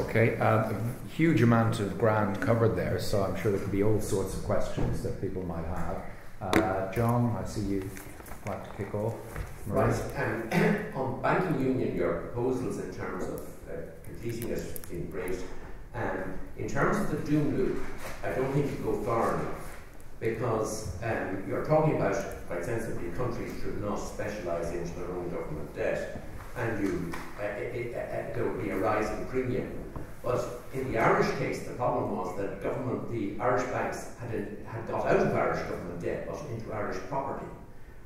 Okay, a huge amount of ground covered there, so I'm sure there could be all sorts of questions that people might have. John, I see you like to kick off. Right, on banking union, your proposals in terms of completing it seem great. In terms of the doom loop, I don't think you go far enough, because you're talking about, quite sensibly, countries should not specialise into their own government debt, and you, there would be a rise in premium. But in the Irish case, the problem was that government, the Irish banks had got out of Irish government debt, but into Irish property.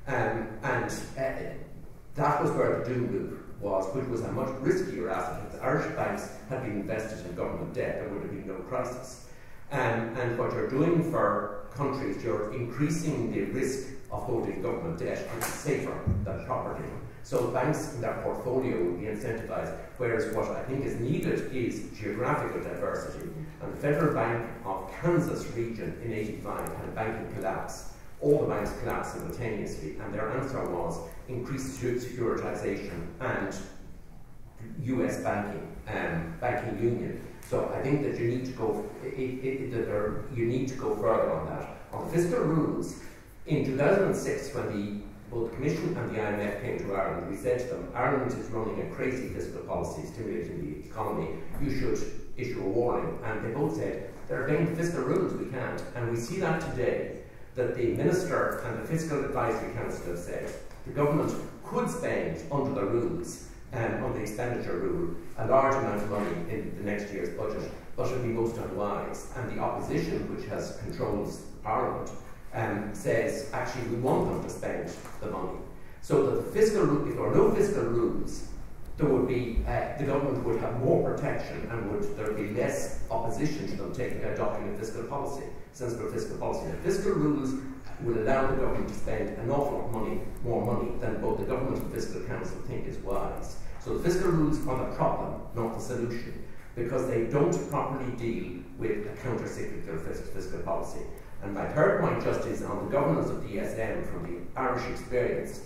That was where the doom loop was, which was a much riskier asset. If the Irish banks had been invested in government debt, there would have been no crisis. And what you're doing for countries, you're increasing the risk of holding government debt, which is safer than property. So banks in their portfolio would be incentivized, whereas what I think is needed is geographical diversity. And the Federal Bank of Kansas region in '85 had a banking collapse. All the banks collapsed simultaneously, and their answer was increased securitization and US banking, banking union. So I think that you need to go further on that. On fiscal rules, in 2006, when both the Commission and the IMF came to Ireland, we said to them, Ireland is running a crazy fiscal policy stimulating the economy, you should issue a warning. And they both said, there are plenty of fiscal rules, we can't. And we see that today, that the Minister and the Fiscal Advisory Council have said, the government could spend under the rules, under the expenditure rule, a large amount of money in the next year's budget, but it would be most unwise. And the opposition, which has controls Parliament, says, actually, we want them to spend the money. So that the fiscal, if there were no fiscal rules, there would be, the government would have more protection and would there be less opposition to them taking adopting a fiscal policy, sensible fiscal policy. The fiscal rules will allow the government to spend an awful lot of money, more money than both the government and fiscal council think is wise. So the fiscal rules are the problem, not the solution, because they don't properly deal with a counter-cyclical fiscal policy. And my third point just is on the governance of the ESM from the Irish experience.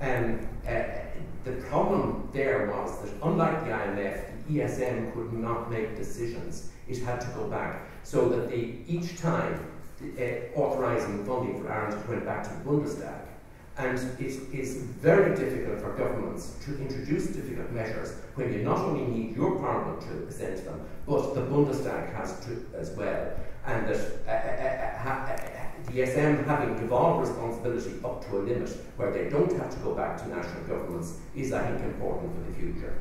The problem there was that unlike the IMF, the ESM could not make decisions. It had to go back. So that each time authorising funding for Ireland went back to the Bundestag. And it is very difficult for governments to introduce difficult measures when you not only need your parliament to assent them, but the Bundestag has to as well. And that the ESM having devolved responsibility up to a limit where they don't have to go back to national governments is, I think, important for the future.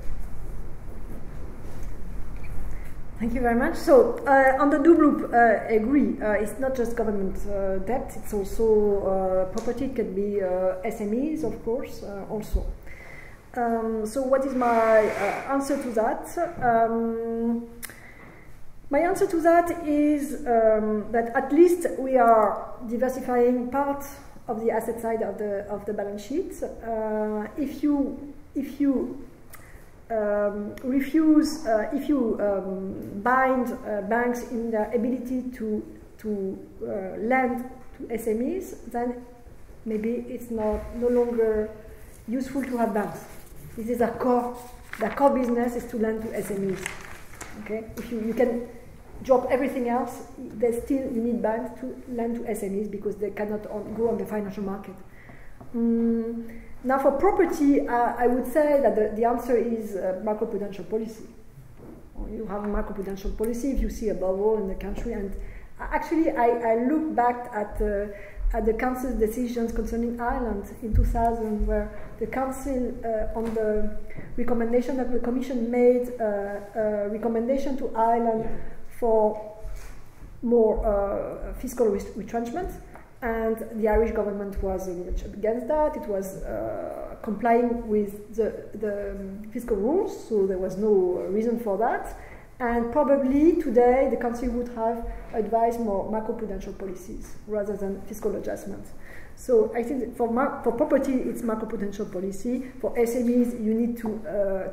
Thank you very much. So, on the doom loop, I agree. It's not just government debt, it's also property, it can be SMEs, of course, also. So, what is my answer to that? My answer to that is that at least we are diversifying part of the asset side of the balance sheet. If you bind banks in their ability to lend to SMEs, then maybe it's no longer useful to have banks. This is their core business is to lend to SMEs. Okay, if you can drop everything else, they still need banks to lend to SMEs because they cannot go on the financial market. Now, for property, I would say that the answer is macroprudential policy. You have a macroprudential policy if you see a bubble in the country. And actually, I look back at the council's decisions concerning Ireland in 2000, where the council, on the recommendation that the commission made, a recommendation to Ireland for more fiscal retrenchment. And the Irish government was very much against that. It was complying with the fiscal rules, so there was no reason for that. And probably today the country would have advised more macroprudential policies rather than fiscal adjustments. So I think that for property it's macroprudential policy. For SMEs you need to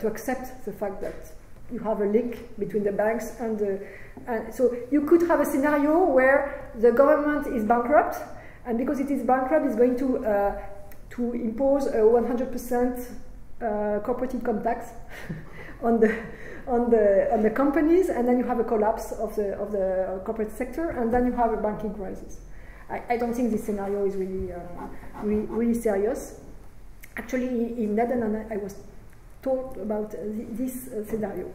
accept the fact that you have a link between the banks and the... And so you could have a scenario where the government is bankrupt, and because it is bankrupt it's going to impose a 100% corporate income tax on the companies, and then you have a collapse of the corporate sector, and then you have a banking crisis. I don't think this scenario is really really serious. Actually, in Netherlands, I was told about this scenario.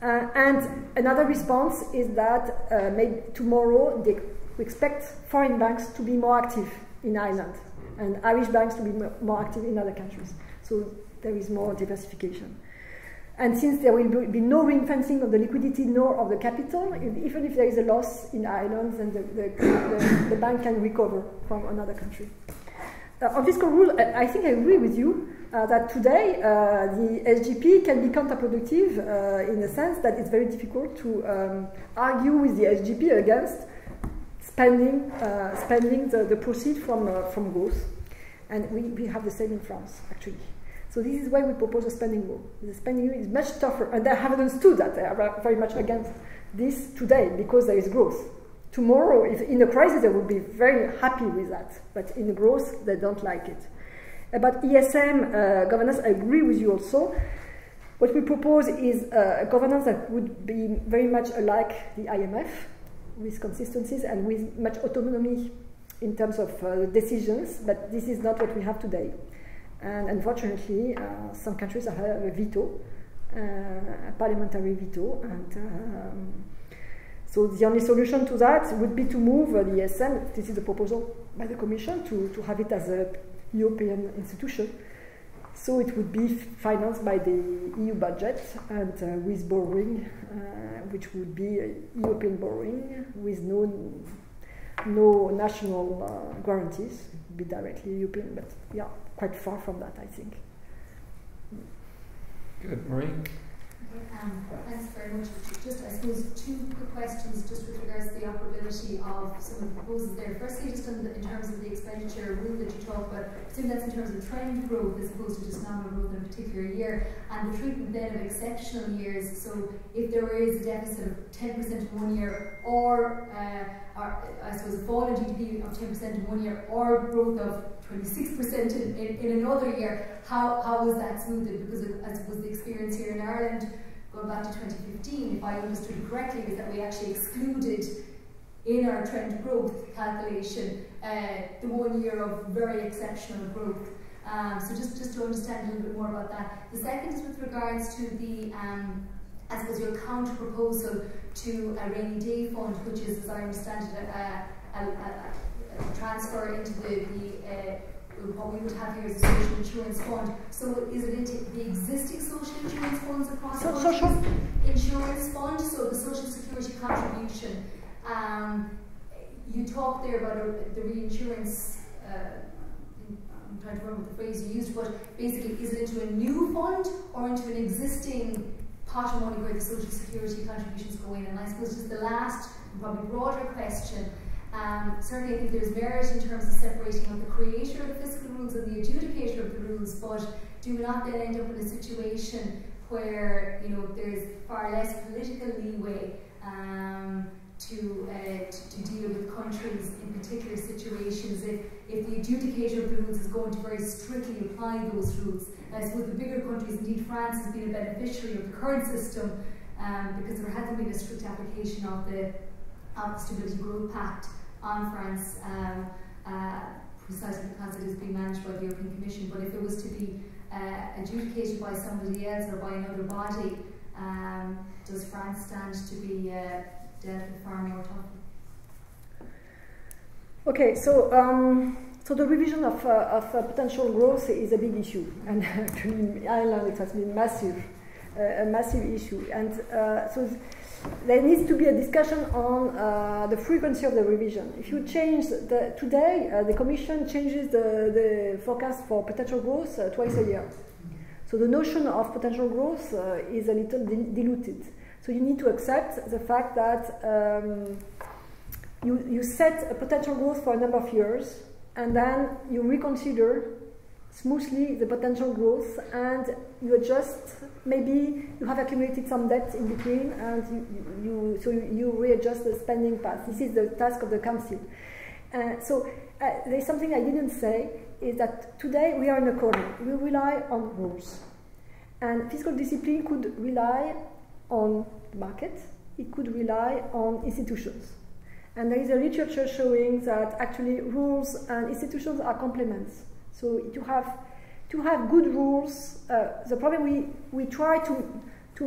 And another response is that maybe tomorrow we expect foreign banks to be more active in Ireland and Irish banks to be more active in other countries. So there is more diversification. And since there will be no ring fencing of the liquidity nor of the capital, even if there is a loss in Ireland, then the bank can recover from another country. On fiscal rule, I think I agree with you that today the SGP can be counterproductive in the sense that it's very difficult to argue with the SGP against spending the proceeds from growth. And we have the same in France, actually. So this is why we propose a spending rule. The spending rule is much tougher, and they have understood that. They are very much against this today because there is growth. Tomorrow, if in a crisis, they will be very happy with that. But in growth, they don't like it. About ESM governance, I agree with you also. What we propose is a governance that would be very much alike the IMF, with consistencies and with much autonomy in terms of decisions. But this is not what we have today. And unfortunately, some countries have a veto, a parliamentary veto, and so the only solution to that would be to move the ESM, this is the proposal by the Commission, to have it as a European institution. So it would be financed by the EU budget and with borrowing, which would be European borrowing with no national guarantees. It would be directly European, but yeah, quite far from that, I think. Good, Marie. Thanks very much. Just, I suppose, two quick questions just with regards to the operability of some of the proposals there. Firstly, just in terms of the expenditure rule that you talk about, I assume that's in terms of trend growth as opposed to just nominal growth in a particular year, and the treatment then of exceptional years. So if there is a deficit of 10% in one year, or I suppose a fall in GDP of 10% in one year, or growth of 26% in another year, how was that smoothed? Because I suppose the experience here in Ireland, going back to 2015, if I understood correctly, is that we actually excluded in our trend growth calculation the one year of very exceptional growth. So just to understand a little bit more about that. The second is with regards to the, I suppose, your counter proposal to a rainy day fund, which is, as I understand it, a transfer into the what we would have here as a social insurance fund. So is it into the existing social insurance funds across the insurance fund? So the social security contribution. You talked there about the reinsurance, I'm trying to remember the phrase you used, but basically is it into a new fund or into an existing pot of money where the social security contributions go in? And I suppose just the last, probably broader question, certainly I think there's merit in terms of separating out the creator of the fiscal rules and the adjudicator of the rules, but do not then end up in a situation where, you know, there's far less political leeway to deal with countries in particular situations if the adjudicator of the rules is going to very strictly apply those rules. And I suppose the bigger countries, indeed France has been a beneficiary of the current system because there hasn't been a strict application of the Stability Growth Pact on France, precisely because it is being managed by the European Commission. But if it was to be adjudicated by somebody else or by another body, does France stand to be dealt with far more tough? Okay, so the revision of potential growth is a big issue, and in Ireland it has been a massive issue, and so there needs to be a discussion on the frequency of the revision. If you change today, the Commission changes the forecast for potential growth twice a year. So the notion of potential growth is a little diluted. So you need to accept the fact that you set a potential growth for a number of years, and then you reconsider smoothly the potential growth, and you adjust. Maybe you have accumulated some debt in between, and so you readjust the spending path. This is the task of the Council. So there's something I didn't say, is that today we are in a corner. We rely on rules. And fiscal discipline could rely on the market, it could rely on institutions. And there is a literature showing that actually rules and institutions are complements. So to have good rules, the problem we try to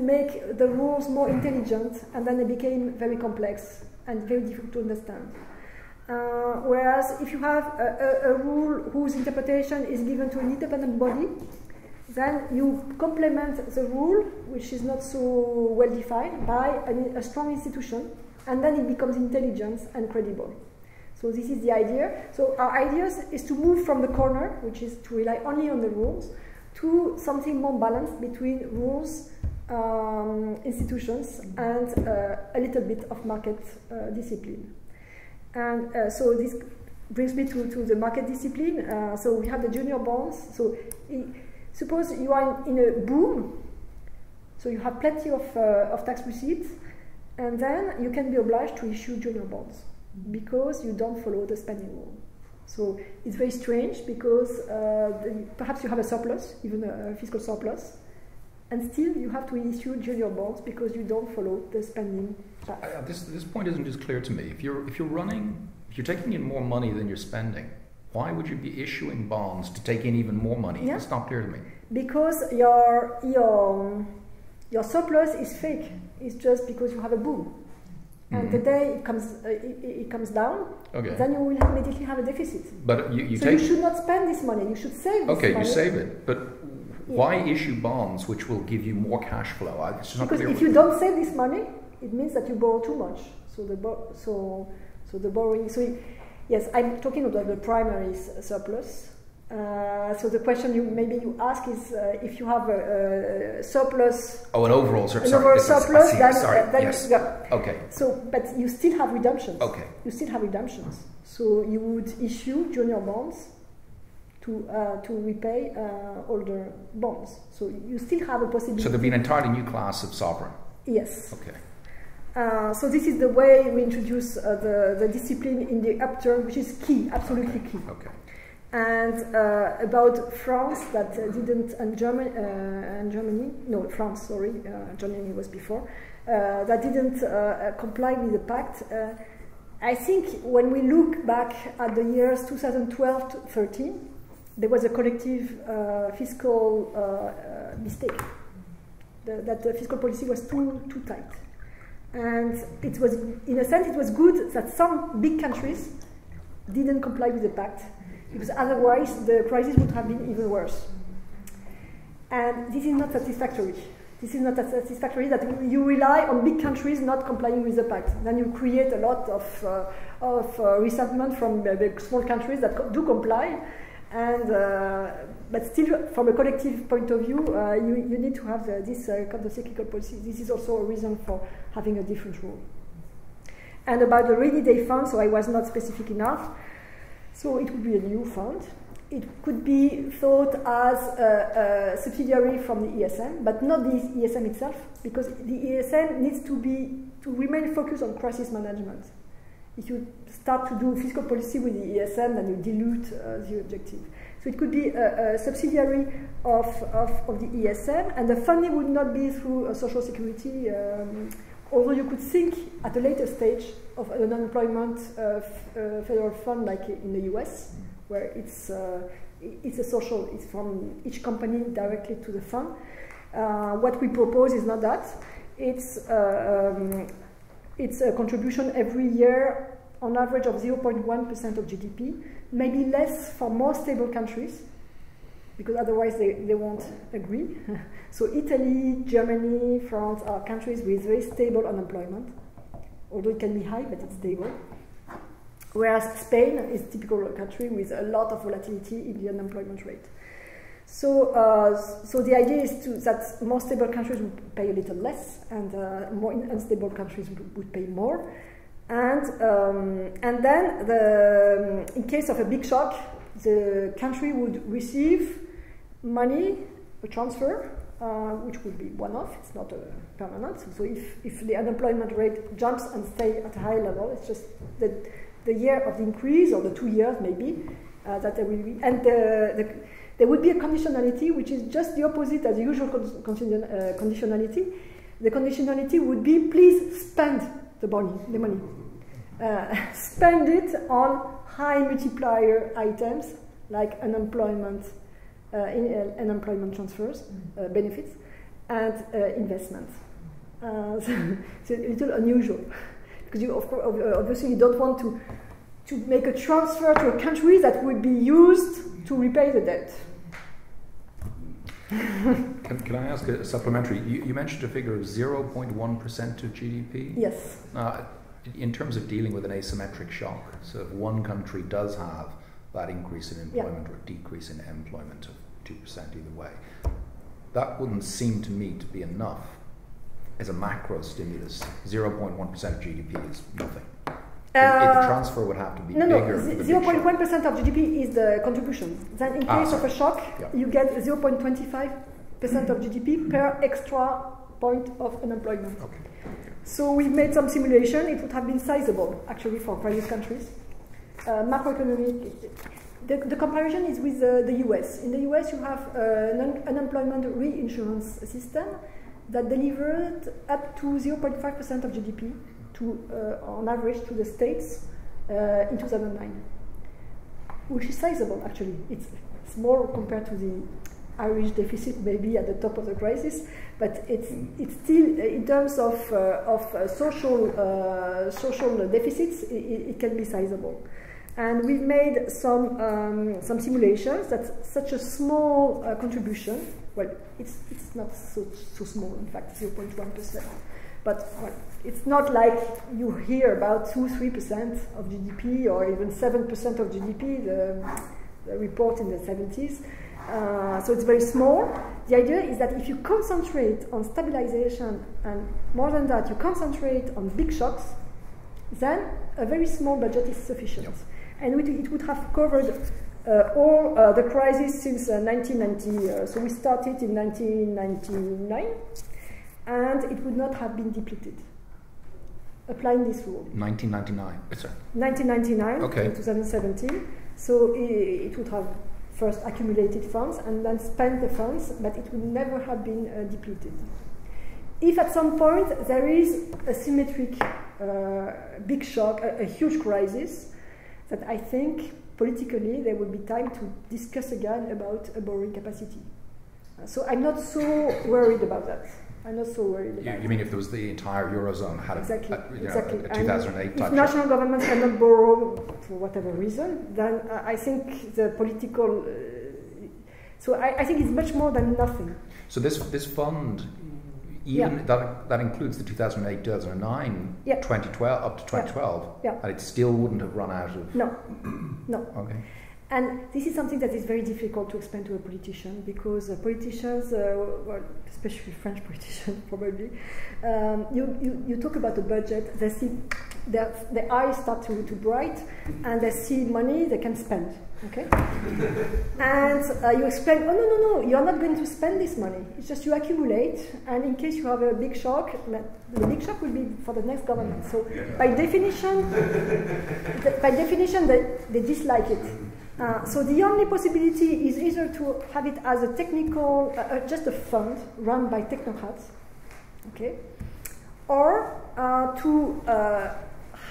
make the rules more intelligent, and then they became very complex and very difficult to understand. Whereas if you have a rule whose interpretation is given to an independent body, then you complement the rule, which is not so well defined, by a strong institution, and then it becomes intelligent and credible. So this is the idea. So our idea is to move from the corner, which is to rely only on the rules, to something more balanced between rules, institutions, and a little bit of market discipline. And so this brings me to the market discipline. So we have the junior bonds. So suppose you are in a boom, so you have plenty of tax receipts, and then you can be obliged to issue junior bonds because you don't follow the spending rule. So it's very strange because perhaps you have a surplus, even a fiscal surplus, and still you have to issue junior bonds because you don't follow the spending path. This point isn't just clear to me. If you're taking in more money than you're spending, why would you be issuing bonds to take in even more money? Yeah. It's not clear to me. Because your surplus is fake. It's just because you have a boom. And the day it comes down, okay, then you will immediately have a deficit. But you should not spend this money. You should save this money. Okay, you save it. But why issue bonds which will give you more cash flow? Because if you don't save this money, it means that you borrow too much. So I'm talking about the primary surplus. So the question you ask is if you have a surplus. Oh, an overall surplus. So, but you still have redemptions. Okay. You still have redemptions. So you would issue junior bonds to repay older bonds. So you still have a possibility. So there'd be an entirely new class of sovereign. Yes. Okay. So this is the way we introduce the discipline in the upturn, which is key, absolutely key. Okay. And about France that didn't, and Germany was before, that didn't comply with the pact. I think when we look back at the years 2012-13, there was a collective fiscal mistake, that the fiscal policy was too tight. And it was, in a sense, it was good that some big countries didn't comply with the pact, because otherwise the crisis would have been even worse. And this is not satisfactory. This is not satisfactory that you rely on big countries not complying with the pact. Then you create a lot of resentment from the small countries that do comply. And, but still, from a collective point of view, you need to have this counter-cyclical policy. This is also a reason for having a different rule. And about the rainy day fund, so I was not specific enough. So it would be a new fund. It could be thought as a subsidiary from the ESM, but not the ESM itself, because the ESM needs to remain focused on crisis management. If you start to do fiscal policy with the ESM, then you dilute the objective. So it could be a subsidiary of the ESM, and the funding would not be through social security, although you could think at a later stage of an unemployment federal fund like in the US, where it's from each company directly to the fund. What we propose is not that. It's a contribution every year on average of 0.1% of GDP, maybe less for more stable countries, because otherwise they won't agree. So Italy, Germany, France are countries with very stable unemployment, although it can be high, but it's stable. Whereas Spain is a typical country with a lot of volatility in the unemployment rate. So, so the idea is that more stable countries would pay a little less, and more unstable countries would pay more. And then, in case of a big shock, the country would receive money, a transfer, which would be one-off. It's not permanent. So if the unemployment rate jumps and stays at a high level, it's just the year of the increase, or the 2 years maybe, that there will be. And the There would be a conditionality, which is just the opposite as the usual conditionality. The conditionality would be, please spend the money. Spend it on high multiplier items like unemployment, unemployment transfers, benefits, and investments. So it's a little unusual, because you, of course, obviously you don't want to make a transfer to a country that would be used to repay the debt. Can I ask a supplementary? You mentioned a figure of 0.1% to GDP? Yes. In terms of dealing with an asymmetric shock, so if one country does have that increase in employment or decrease in employment of 2% either way, that wouldn't seem to me to be enough as a macro stimulus. 0.1% of GDP is nothing. The transfer would have to be bigger. No, 0.1% of GDP is the contribution. Then in case of a shock, you get 0.25% of GDP per extra point of unemployment. Okay. So we made some simulation. It would have been sizable, actually, for various countries. Macroeconomic, the comparison is with the US. In the US, you have an unemployment reinsurance system that delivered up to 0.5% of GDP to, on average, to the states in 2009, which is sizable, actually. It's small compared to the Irish deficit, maybe at the top of the crisis, but it's still, in terms of social deficits, it can be sizable. And we've made some simulations that such a small contribution, well, it's not so small, in fact, 0.1%. But well, it's not like you hear about 2-3% of GDP or even 7% of GDP, the report in the 70s. So it's very small. The idea is that if you concentrate on stabilization and more than that, you concentrate on big shocks, then a very small budget is sufficient. Yep. And it would have covered all the crises since 1990. So we started in 1999, and it would not have been depleted. Applying this rule. 1999. Sorry. 1999 okay. To 2017. So it would have first accumulated funds and then spent the funds, but it would never have been depleted. If at some point there is a symmetric big shock, a huge crisis, that I think politically there would be time to discuss again about a borrowing capacity. So I'm not so worried about that. I'm not so worried about you mean if there was the entire Eurozone had a 2008 type. If national governments cannot borrow for whatever reason, then I think the political... so I think it's much more than nothing. So this fund, even that includes the 2008, 2009, 2012, up to 2012, and it still wouldn't have run out of... No, no. Okay. And this is something that is very difficult to explain to a politician, because politicians, well, especially French politicians probably, you talk about the budget, they see their eyes start to bright, and they see money they can spend, okay? And you explain, oh no, no, no, you're not going to spend this money, it's just you accumulate, and in case you have a big shock, the big shock will be for the next government. So by definition, they dislike it. So the only possibility is either to have it as a technical, just a fund run by technocrats, okay, or to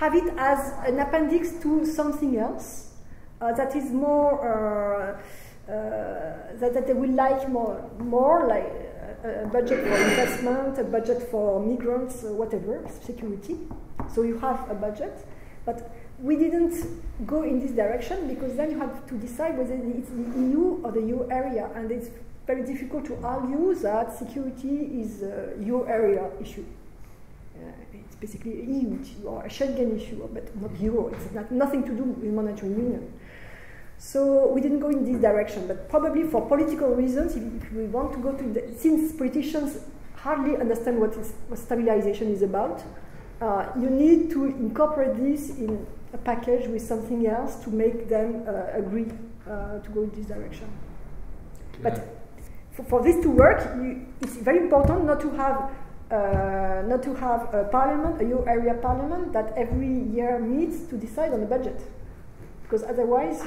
have it as an appendix to something else that is more, that they will like more like a budget for investment, a budget for migrants, whatever, security. So you have a budget, but we didn't go in this direction because then you have to decide whether it's the EU or the EU area, and it's very difficult to argue that security is a EU area issue. It's basically an EU issue or a Schengen issue, but not Euro. It's nothing to do with monetary union. So we didn't go in this direction, but probably for political reasons, if we want to go to the, since politicians hardly understand what stabilization is about, you need to incorporate this in a package with something else to make them agree to go in this direction. Yeah. But for this to work, it's very important not to have a parliament, a EU area parliament that every year meets to decide on the budget, because otherwise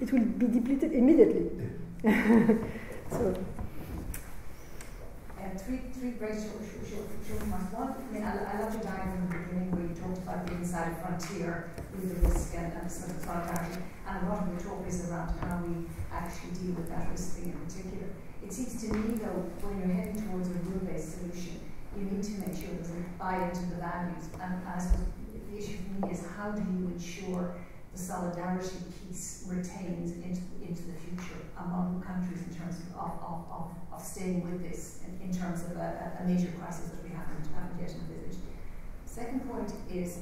it will be depleted immediately. So. And three very short ones. One, I mean, I love your diagram in the beginning where you talked about the inside frontier with the risk and sort of solidarity. And a lot of the talk is around how we actually deal with that risk thing in particular. It seems to me, though, when you're heading towards a rule-based solution, you need to make sure there's a buy-in to the values. And I suppose the issue for me is how do you ensure the solidarity piece retains into the future among countries in terms of staying with this in terms of a major crisis that we haven't yet envisaged. Second point is,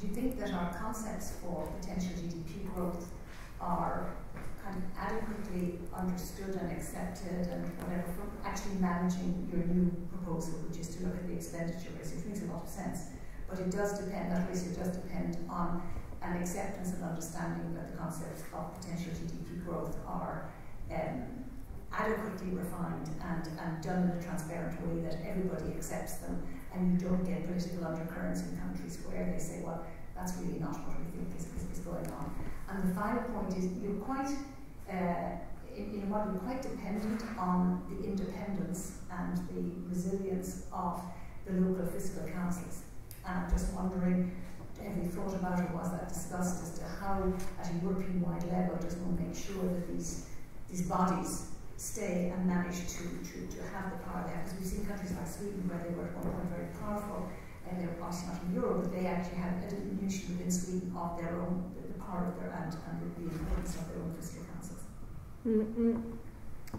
do you think that our concepts for potential GDP growth are kind of adequately understood and accepted and whatever from actually managing your new proposal, which is to look at the expenditure risk, which makes a lot of sense, but it does depend, that risk does depend on an acceptance and understanding that the concepts of potential GDP growth are adequately refined and done in a transparent way that everybody accepts them, and you don't get political undercurrents in countries where they say, well, that's really not what we think is going on. And the final point is you're quite, in what we're quite dependent on the independence and the resilience of the local fiscal councils. And I'm just wondering, have you thought about it, was that discussed as to how, at a European-wide level, does one make sure that these bodies stay and manage to have the power there? Because we've seen countries like Sweden, where they were at one point very powerful, and they were obviously not in Europe, but they actually had a diminution within Sweden of their own, the power of their and the importance of their own fiscal councils. Mm-hmm.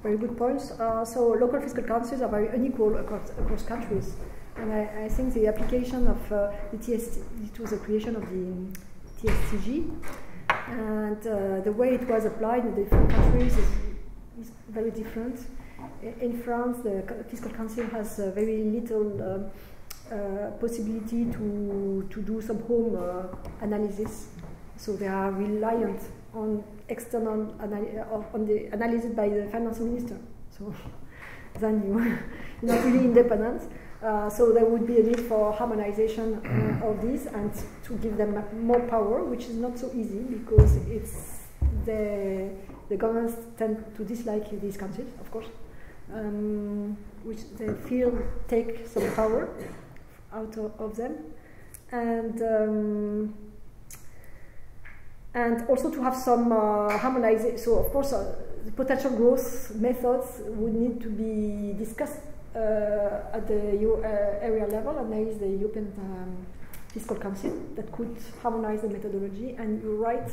Very good points. So local fiscal councils are very unequal across countries. And I think the application of the TST to the creation of the TSTG and the way it was applied in different countries is very different. In France, the Fiscal Council has very little possibility to do some home analysis. So they are reliant on external analysis by the finance minister. So then you're not really independent. So there would be a need for harmonization of this and to give them more power, which is not so easy because it's the governments tend to dislike these countries, of course, which they feel take some power out of them, and also to have some harmonization. So of course, the potential growth methods would need to be discussed at the area level, and there is the European Fiscal Council that could harmonize the methodology. And you're right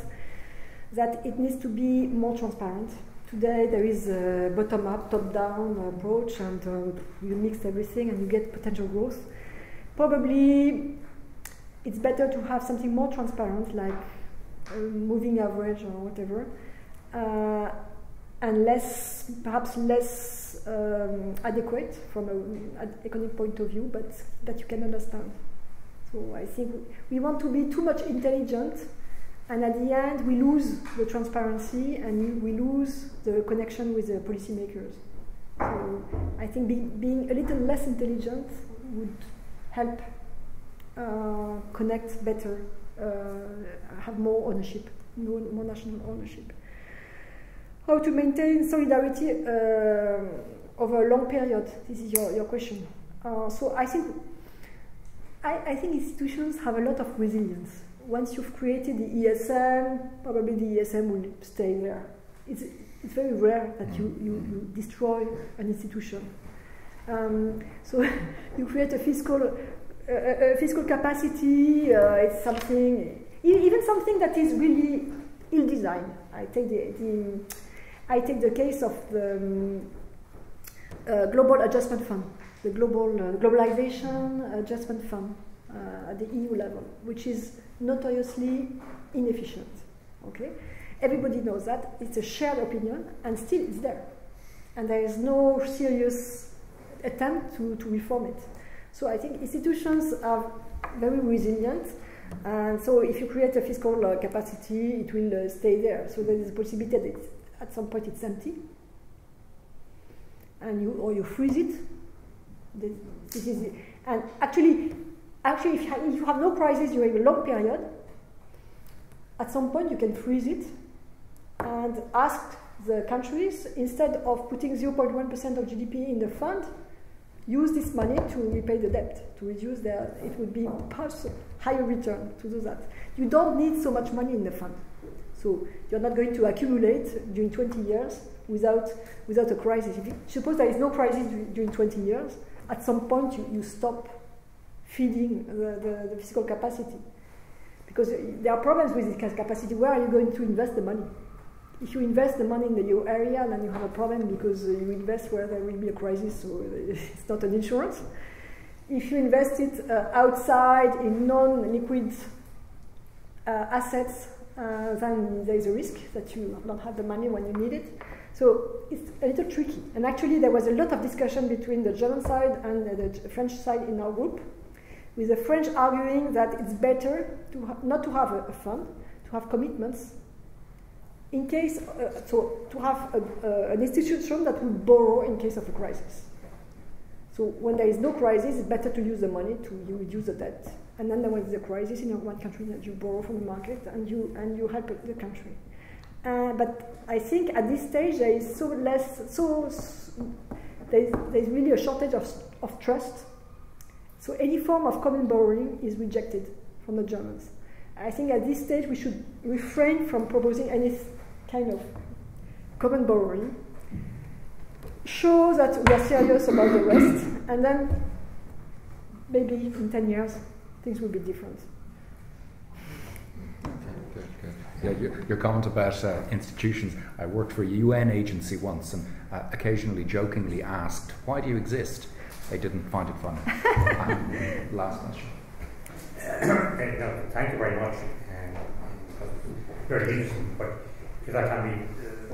that it needs to be more transparent. Today there is a bottom-up, top-down approach, and you mix everything and you get potential growth. Probably it's better to have something more transparent, like moving average or whatever, and less, perhaps less adequate from an economic point of view, but that you can understand. So I think we want to be too much intelligent, and at the end we lose the transparency and we lose the connection with the policymakers. So I think being a little less intelligent would help connect better, have more ownership, more national ownership. How to maintain solidarity over a long period? This is your question. So I think institutions have a lot of resilience. Once you've created the ESM, probably the ESM will stay there. It's very rare that you destroy an institution. So you create a fiscal capacity. It's something, even something that is really ill-designed. I take the case of the Global Adjustment Fund, the Globalization Adjustment Fund at the EU level, which is notoriously inefficient. Okay, everybody knows that. It's a shared opinion, and still it's there. And there is no serious attempt to reform it. So I think institutions are very resilient. And so if you create a fiscal capacity, it will stay there. So there is a possibility that it's, at some point it's empty, and or you freeze it. This is it. And actually, if you have no crisis during a long period, at some point you can freeze it and ask the countries, instead of putting 0.1% of GDP in the fund, use this money to repay the debt, to reduce their, it would be higher return to do that. You don't need so much money in the fund. So you're not going to accumulate during 20 years without a crisis. If you, suppose there is no crisis during 20 years, at some point you stop feeding the fiscal capacity. Because there are problems with this capacity. Where are you going to invest the money? If you invest the money in the euro area, then you have a problem because you invest where there will be a crisis, so it's not an insurance. If you invest it outside in non-liquid assets, then there is a risk that you don't have the money when you need it. So it's a little tricky. And actually there was a lot of discussion between the German side and the French side in our group, with the French arguing that it's better to not to have a fund, to have commitments, in case, so to have an institution that will borrow in case of a crisis. So when there is no crisis, it's better to use the money to reduce the debt. And then there was a crisis in one country that you borrow from the market and you help the country. But I think at this stage there is there's really a shortage of trust. So any form of common borrowing is rejected from the Germans. I think at this stage we should refrain from proposing any kind of common borrowing, show that we are serious about the rest, and then maybe in 10 years things will be different. Good, good. Yeah, your comment about institutions. I worked for a UN agency once and occasionally jokingly asked, why do you exist? They didn't find it funny. Last question. No, thank you very much. Very interesting, but because I can be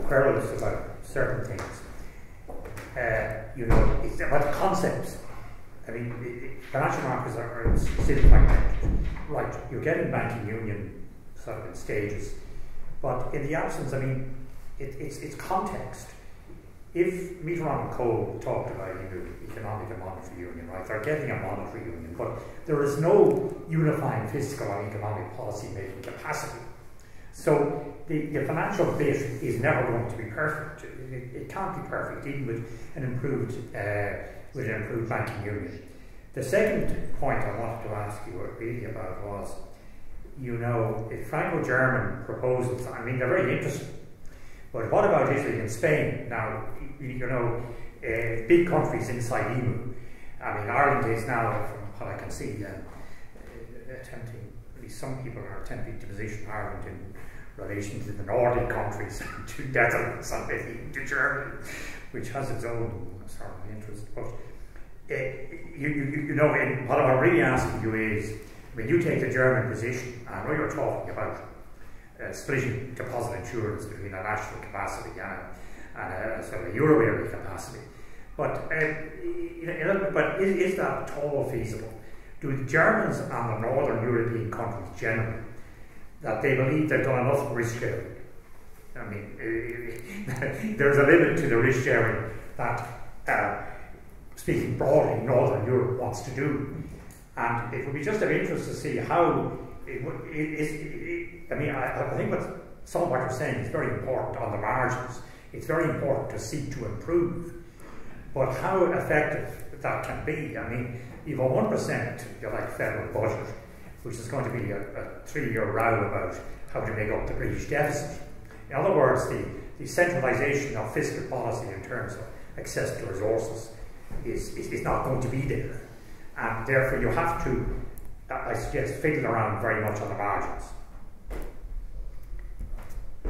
querulous about certain things. You know, it's about concepts. I mean, financial markets are still fragmented. Right, you're getting banking union sort of in stages, but in the absence, I mean, it's context. If Mitterrand and Kohl talked about economic and monetary union, right, they're getting a monetary union, but there is no unifying fiscal and economic policy making capacity. So the financial bit is never going to be perfect. It can't be perfect, even with an improved banking union. The second point I wanted to ask you really about was, you know, the Franco-German proposals, I mean, they're very interesting. But what about Italy and Spain? Now, you know, big countries inside EMU. I mean, Ireland is now, from what I can see, attempting, at least some people are attempting to position Ireland in relation to the Nordic countries, to Netherlands, and maybe to Germany, which has its own sort of interest. But, you know, and what I'm really asking you is, when you take the German position, I know you're talking about splitting deposit insurance between a national capacity and a sort of euro area capacity, but is that at all feasible? Do the Germans and the northern European countries generally that they believe they've done enough risk sharing? I mean, there's a limit to the risk sharing that, speaking broadly, northern Europe wants to do, and it would be just of interest to see how. I mean, I think what some of what you're saying is very important on the margins. It's very important to seek to improve. But how effective that can be, I mean, you've a 1%, you're like federal budget, which is going to be a three-year row about how to make up the British deficit. In other words, the centralisation of fiscal policy in terms of access to resources is not going to be there. And therefore you have to, I suggest, fiddle around very much on the margins.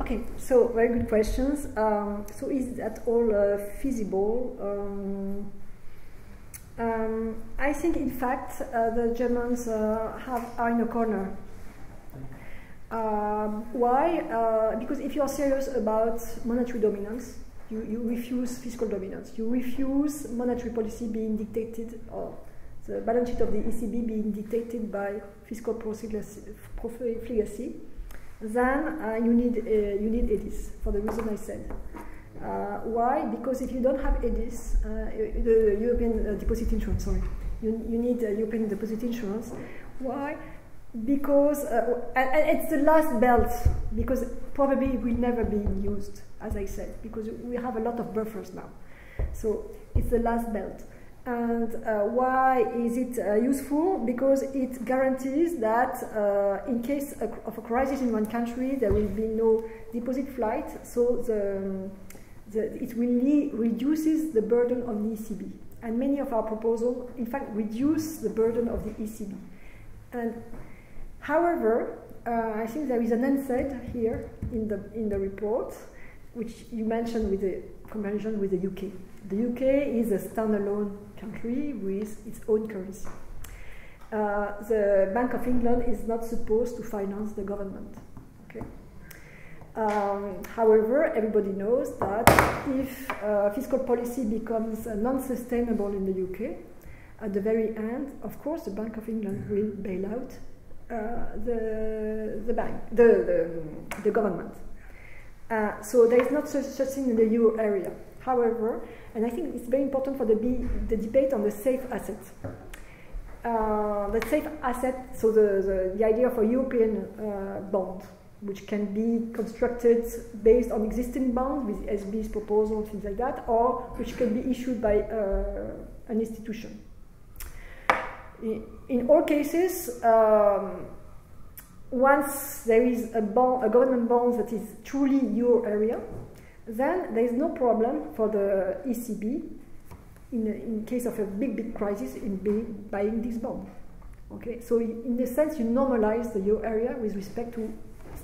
Okay, so very good questions. So is that all feasible? I think, in fact, the Germans are in a corner. Why? Because if you are serious about monetary dominance, you refuse fiscal dominance. You refuse monetary policy being dictated, or the balance sheet of the ECB being dictated by fiscal profligacy, then you need EDIS, for the reason I said. Why? Because if you don't have EDIS, the European deposit insurance, sorry, you need European deposit insurance. Why? Because it's the last belt, because probably will never be used, as I said, because we have a lot of buffers now. So it's the last belt. And why is it useful? Because it guarantees that in case of a crisis in one country, there will be no deposit flight, so it really reduces the burden on the ECB. And many of our proposals, in fact, reduce the burden of the ECB. And however, I think there is an unsaid here in the report, which you mentioned with the comparison with the UK. The UK is a standalone country with its own currency. The Bank of England is not supposed to finance the government. Okay? However, everybody knows that if fiscal policy becomes non-sustainable in the UK, at the very end, of course, the Bank of England will bail out the government. So there is not such thing in the euro area. However, and I think it's very important for the debate on the safe asset. The safe asset, so the idea of a European bond, which can be constructed based on existing bonds with SB's proposal, things like that, or which can be issued by an institution. In all cases, once there is a government bond that is truly euro area, then there is no problem for the ECB in case of a big crisis in buying this bond. Okay, so in the sense you normalize the euro area with respect to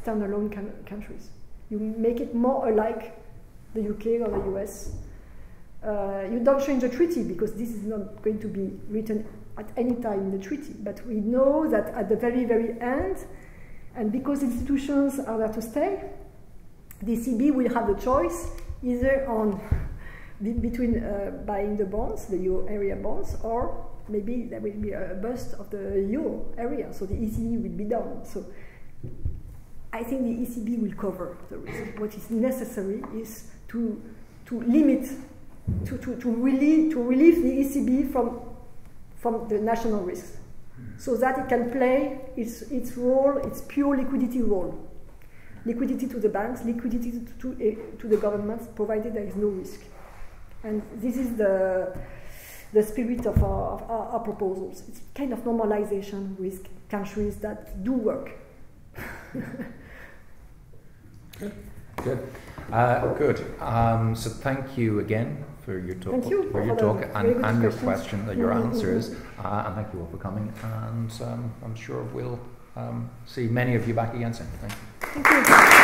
standalone countries. You make it more alike the UK or the US. You don't change the treaty because this is not going to be written at any time in the treaty, but we know that at the very, very end, and because institutions are there to stay, the ECB will have the choice either on between buying the bonds, the euro area bonds, or maybe there will be a bust of the euro area, so the ECB will be down. So I think the ECB will cover the risk. What is necessary is to relieve the ECB from the national risks, so that it can play its role, its pure liquidity role. Liquidity to the banks, liquidity to the governments, provided there is no risk. And this is the spirit of our proposals. It's kind of normalization with countries that do work. Good. Good. So thank you again for your talk, and your questions, your answers, and thank you all for coming. And I'm sure we'll see many of you back again soon. Thank you. Thank you.